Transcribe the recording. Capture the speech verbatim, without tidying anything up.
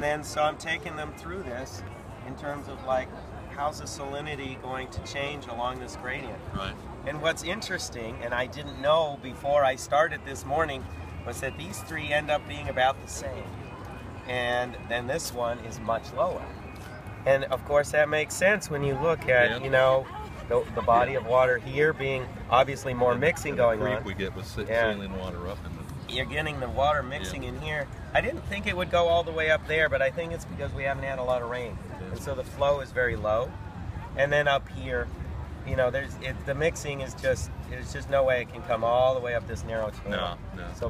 And then, so I'm taking them through this in terms of like, how's the salinity going to change along this gradient? Right. And what's interesting, and I didn't know before I started this morning, was that these three end up being about the same. And then this one is much lower. And of course that makes sense when you look at, yeah. you know, the, the body of water here being obviously more and mixing the, going the creep on. We get with saline water up in the... You're getting the water mixing yeah. in here. I didn't think it would go all the way up there, but I think it's because we haven't had a lot of rain. Yeah. And so the flow is very low. And then up here, you know, there's it, the mixing is just, there's just no way it can come all the way up this narrow channel. No, no. So